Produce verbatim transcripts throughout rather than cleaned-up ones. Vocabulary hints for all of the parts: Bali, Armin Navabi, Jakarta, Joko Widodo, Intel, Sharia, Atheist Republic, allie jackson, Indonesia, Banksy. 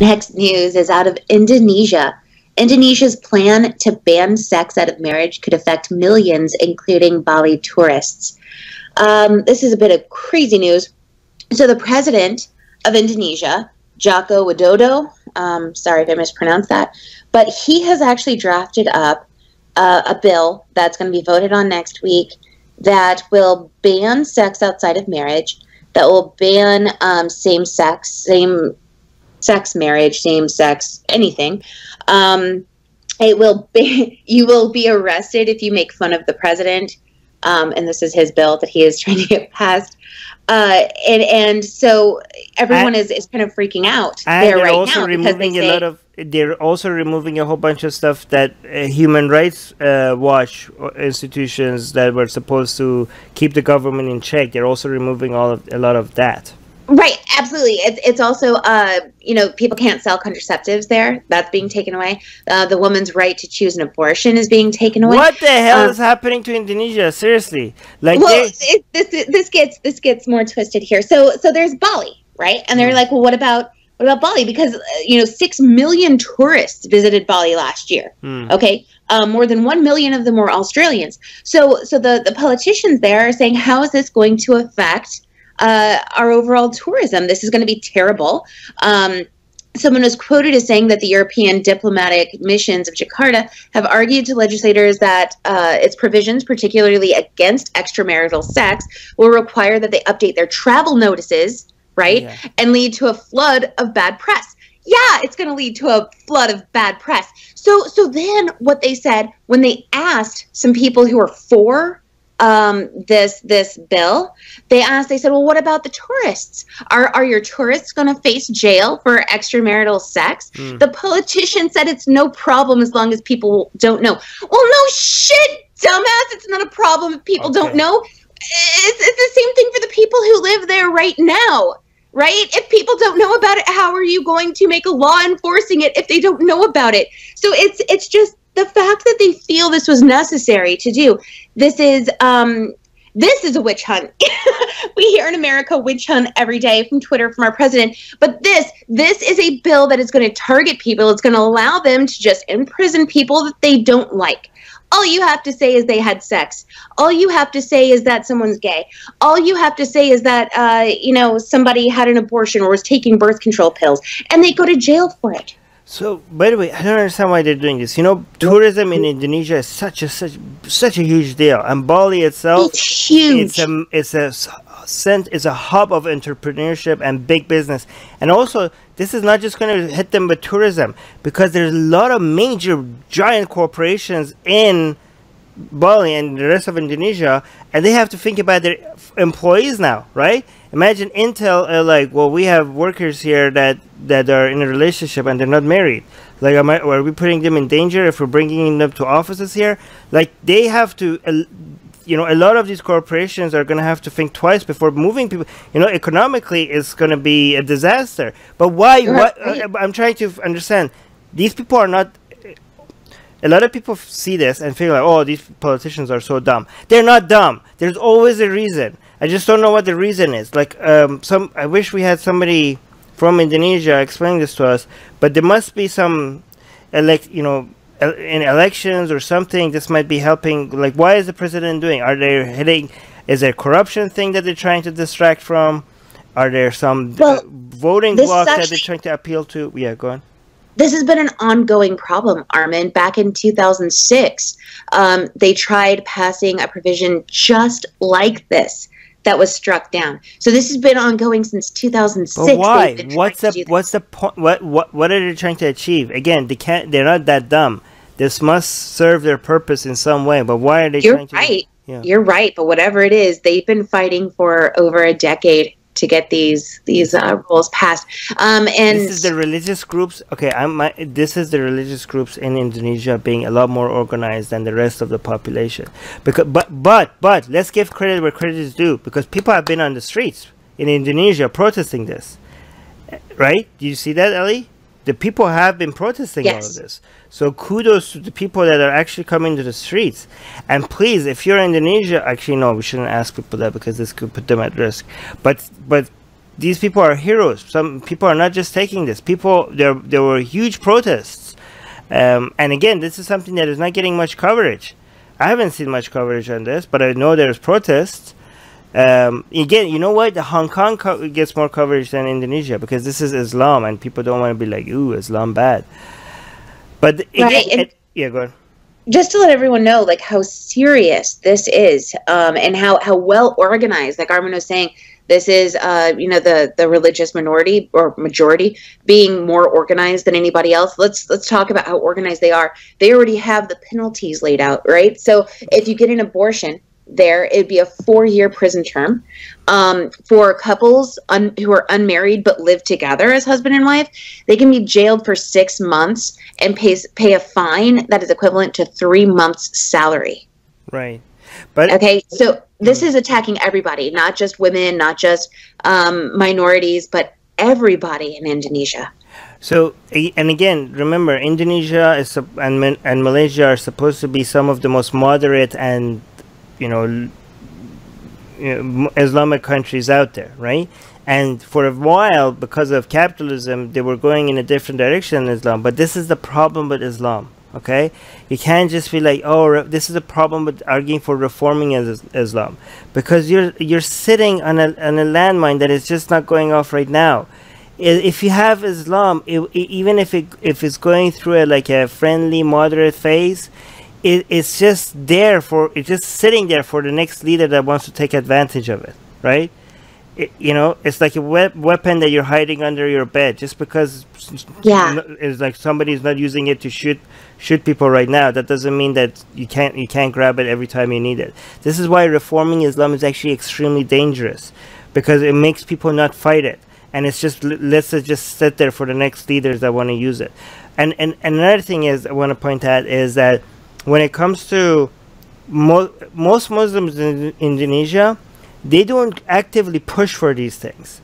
Next news is out of Indonesia. Indonesia's plan to ban sex out of marriage could affect millions, including Bali tourists. Um, this is a bit of crazy news. So the president of Indonesia, Joko Widodo, um, sorry if I mispronounced that, but he has actually drafted up uh, a bill that's going to be voted on next week that will ban sex outside of marriage, that will ban um, same-sex, same sex marriage, same-sex anything. Um, it will be, you will be arrested if you make fun of the president. Um, and this is his bill that he is trying to get passed. Uh, and, and so everyone and, is, is kind of freaking out and there they're right also now. Removing they a say, lot of, they're also removing a whole bunch of stuff that uh, human rights uh, watch institutions that were supposed to keep the government in check. They're also removing all of, a lot of that. Right, absolutely. It's, it's also, uh, you know, people can't sell contraceptives there. That's being taken away. Uh, the woman's right to choose an abortion is being taken away. What the hell um, is happening to Indonesia? Seriously, like well, it, this, this gets this gets more twisted here. So, so there's Bali, right? And they're like, well, what about what about Bali? Because you know, six million tourists visited Bali last year. Hmm. Okay, um, more than one million of them were Australians. So, so the the politicians there are saying, how is this going to affect Uh, our overall tourism? This is going to be terrible. Um, someone was quoted as saying that the European diplomatic missions of Jakarta have argued to legislators that uh, its provisions, particularly against extramarital sex, will require that they update their travel notices, right, yeah. and lead to a flood of bad press. Yeah, it's going to lead to a flood of bad press. So, so then what they said when they asked some people who were for Um, this this bill, they asked, they said, well, what about the tourists? Are, are your tourists going to face jail for extramarital sex? Mm. The politician said it's no problem as long as people don't know. Well, no shit, dumbass. It's not a problem if people okay. don't know. It's, it's the same thing for the people who live there right now, right? If people don't know about it, how are you going to make a law enforcing it if they don't know about it? So it's it's just, the fact that they feel this was necessary to do, this is um, this is a witch hunt. We hear in America witch hunt every day from Twitter, from our president. But this, this is a bill that is going to target people. It's going to allow them to just imprison people that they don't like. All you have to say is they had sex. All you have to say is that someone's gay. All you have to say is that, uh, you know, somebody had an abortion or was taking birth control pills. And they go to jail for it. So, by the way, I don't understand why they're doing this. You know, tourism in Indonesia is such a such such a huge deal, and Bali itself, it's huge. It's a it's a it's a hub of entrepreneurship and big business. And also, this is not just going to hit them with tourism, because there's a lot of major giant corporations in Bali and the rest of Indonesia, and they have to think about their employees now, right? Imagine Intel uh, like, well, we have workers here that that are in a relationship and they're not married. Like, am I, are we putting them in danger if we're bringing them to offices here? Like, they have to, uh, you know, a lot of these corporations are going to have to think twice before moving people. You know, economically, it's going to be a disaster. But why? What, uh, I'm trying to understand. These people are not. A lot of people see this and feel like, oh, these politicians are so dumb. They're not dumb. There's always a reason. I just don't know what the reason is. Like, um, some, I wish we had somebody from Indonesia explain this to us, but there must be some, elect, you know, el in elections or something, this might be helping. Like, why is the president doing? Are they hitting, is there a corruption thing that they're trying to distract from? Are there some well, uh, voting blocks that they're trying to appeal to? Yeah, go on. This has been an ongoing problem, Armin. Back in two thousand six, um, they tried passing a provision just like this that was struck down. So this has been ongoing since two thousand six. But why? What's the what's the point? What what what are they trying to achieve? Again, they can't. They're not that dumb. This must serve their purpose in some way. But why are they? You're trying to, right. Yeah. You're right. But whatever it is, they've been fighting for over a decade to get these these uh, rules passed. Um, and this is the religious groups. Okay, I'm. My, this is the religious groups in Indonesia being a lot more organized than the rest of the population. Because, but, but, but, let's give credit where credit is due, because people have been on the streets in Indonesia protesting this, right? Do you see that, Ellie? The people have been protesting yes. all of this. So kudos to the people that are actually coming to the streets. And please, if you're in Indonesia, actually no, we shouldn't ask people that because this could put them at risk. But but these people are heroes. Some people are not just taking this. People, there, there were huge protests. Um, and again, this is something that is not getting much coverage. I haven't seen much coverage on this, but I know there's protests. Um, again, you know what? Hong Kong co gets more coverage than Indonesia because this is Islam, and people don't want to be like, ooh, Islam bad. But again, right, it, it, yeah, go ahead. Just to let everyone know, like, how serious this is, um, and how, how well organized, like Armin was saying, this is, uh, you know, the, the religious minority or majority being more organized than anybody else. Let's let's talk about how organized they are. They already have the penalties laid out, right? So if you get an abortion there, it'd be a four-year prison term. Um, for couples un who are unmarried but live together as husband and wife, they can be jailed for six months and pay, pay a fine that is equivalent to three months' salary. Right. But okay, so this is attacking everybody, not just women, not just um, minorities, but everybody in Indonesia. So, and again, remember, Indonesia is, and, and Malaysia are supposed to be some of the most moderate and, you know, Islamic countries out there, right? And for a while, because of capitalism, they were going in a different direction in Islam. But this is the problem with Islam. Okay, you can't just be like, oh, this is a problem with arguing for reforming is Islam, because you're you're sitting on a on a landmine that is just not going off right now. If you have Islam, it, even if it if it's going through a, like a friendly, moderate phase, it, it's just there for it's just sitting there for the next leader that wants to take advantage of it, right? It, you know, it's like a we weapon that you're hiding under your bed just because, yeah, it's like somebody's not using it to shoot shoot people right now. That doesn't mean that you can't you can't grab it every time you need it. This is why reforming Islam is actually extremely dangerous, because it makes people not fight it, and it's just lets it just sit there for the next leaders that want to use it. And, and and another thing is I want to point out is that when it comes to mo most Muslims in Indonesia, they don't actively push for these things,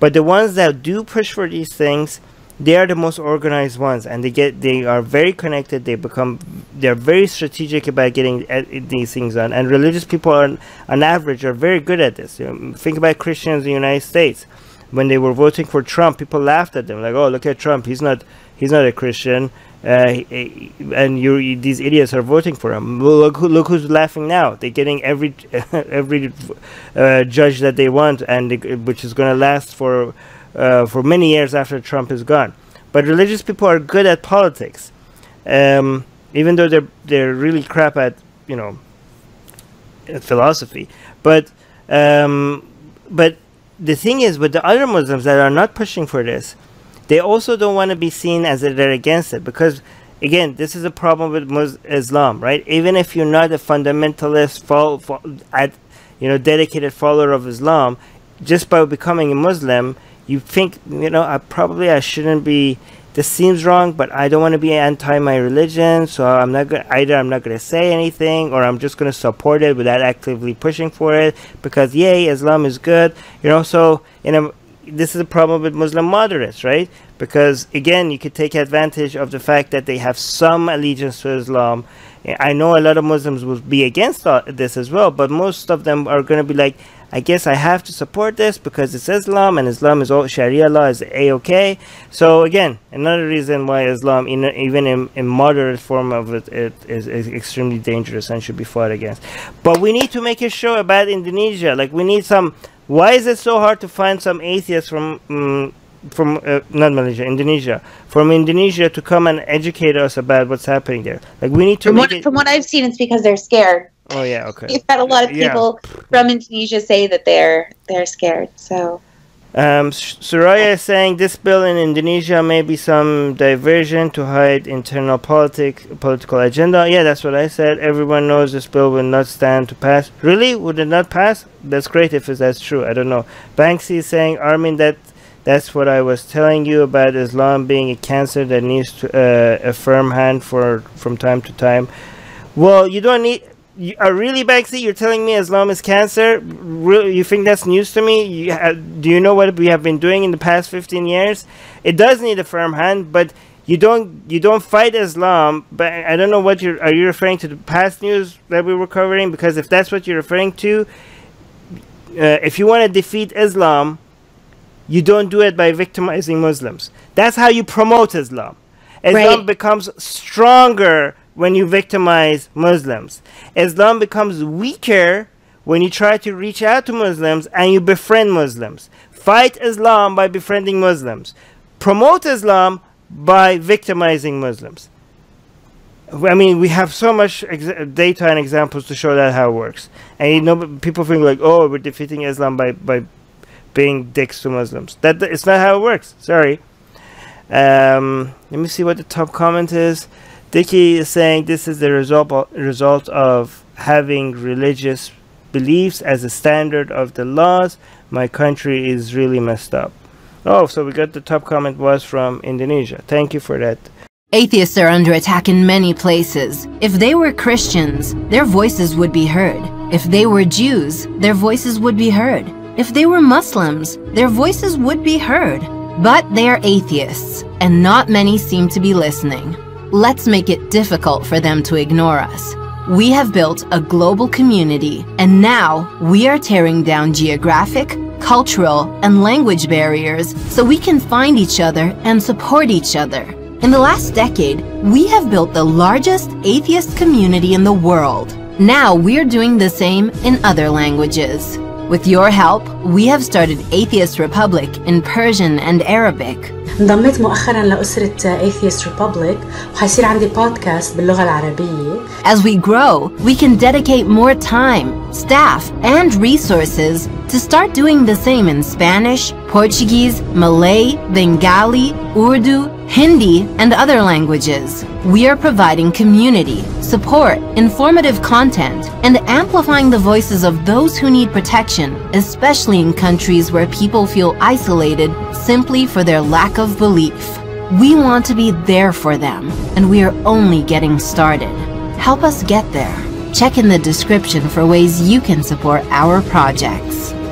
but the ones that do push for these things, they are the most organized ones, and they get they are very connected. They become they're very strategic about getting uh, these things done. And religious people are, on average, are very good at this. You know, think about Christians in the United States. When they were voting for Trump, people laughed at them, like, "Oh, look at Trump. He's not he's not a Christian." Uh, and you, these idiots are voting for him. Look, who, look who's laughing now. They're getting every every uh, judge that they want, and they, which is going to last for uh, for many years after Trump is gone. But religious people are good at politics, um, even though they're they're really crap at, you know, philosophy. But um, but the thing is, with the other Muslims that are not pushing for this, they also don't want to be seen as they're against it, because, again, this is a problem with Muslim Islam, right? Even if you're not a fundamentalist, follow, follow, ad, you know, dedicated follower of Islam, just by becoming a Muslim, you think, you know, I probably I shouldn't be. This seems wrong, but I don't want to be anti my religion, so I'm not gonna, either. I'm not going to say anything, or I'm just going to support it without actively pushing for it, because yay, Islam is good, you know. So in a this is a problem with Muslim moderates, right? Because, again, you could take advantage of the fact that they have some allegiance to Islam. I know a lot of Muslims will be against this as well, but most of them are going to be like, I guess I have to support this because it's Islam, and Islam is all Sharia law is A-okay. So, again, another reason why Islam, in, even in, in moderate form of it, it is, is extremely dangerous and should be fought against. But we need to make a show about Indonesia. Like, we need some... Why is it so hard to find some atheists from um, from uh, not Malaysia, Indonesia, from Indonesia to come and educate us about what's happening there? Like, we need to. From, make what, it from what I've seen, it's because they're scared. Oh yeah, okay. You've had a lot of people yeah. from Indonesia say that they're they're scared. So, um, Suraya is saying this bill in Indonesia may be some diversion to hide internal politic political agenda. Yeah, that's what I said. Everyone knows this bill will not stand to pass. Really, would it not pass? That's great if that's true. I don't know. Banksy is saying, Armin, that that's what I was telling you about Islam being a cancer that needs to, uh, a firm hand for from time to time. Well, you don't need. You are really, Banksy? You're telling me Islam is cancer? Really, you think that's news to me? You have, do you know what we have been doing in the past fifteen years? It does need a firm hand, but you don't you don't fight Islam. But I don't know what you're. Are you referring to the past news that we were covering? Because if that's what you're referring to, uh, if you want to defeat Islam, You don't do it by victimizing Muslims. That's how you promote Islam. Islam right. becomes stronger when you victimize Muslims. Islam becomes weaker when you try to reach out to Muslims and you befriend Muslims. Fight Islam by befriending Muslims. Promote Islam by victimizing Muslims. I mean, we have so much ex data and examples to show that how it works. And you know, people think like, oh, we're defeating Islam by, by being dicks to Muslims. That, that it's not how it works. Sorry. Um, let me see what the top comment is. Dickie is saying this is the result of, result of having religious beliefs as a standard of the laws. My country is really messed up. Oh, so we got the top comment was from Indonesia. Thank you for that. Atheists are under attack in many places. If they were Christians, their voices would be heard. If they were Jews, their voices would be heard. If they were Muslims, their voices would be heard. But they are atheists, and not many seem to be listening. Let's make it difficult for them to ignore us. We have built a global community, and now we are tearing down geographic, cultural, and language barriers so we can find each other and support each other. In the last decade, we have built the largest atheist community in the world. Now we're doing the same in other languages. With your help, we have started Atheist Republic in Persian and Arabic. انضميت مؤخراً لأسرة Atheist Republic وحيصير عندي بودكاست باللغة العربية. As we grow, we can dedicate more time, staff, and resources to start doing the same in Spanish, Portuguese, Malay, Bengali, Urdu, Hindi, and other languages. We are providing community, support, informative content, and amplifying the voices of those who need protection, especially in countries where people feel isolated simply for their lack of belief. We want to be there for them, and we are only getting started. Help us get there. Check in the description for ways you can support our projects.